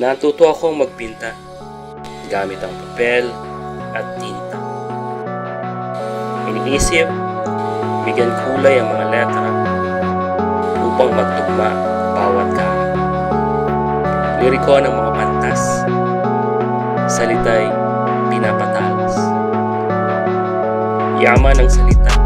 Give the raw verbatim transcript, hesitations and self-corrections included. Natuto akong magpinta gamit ang papel at tinta. Iniisip, bigyan kulay ang mga letra upang magtugma bawat gamit. Liriko ng mga pantas, salita'y pinapatalas. Yaman ng salita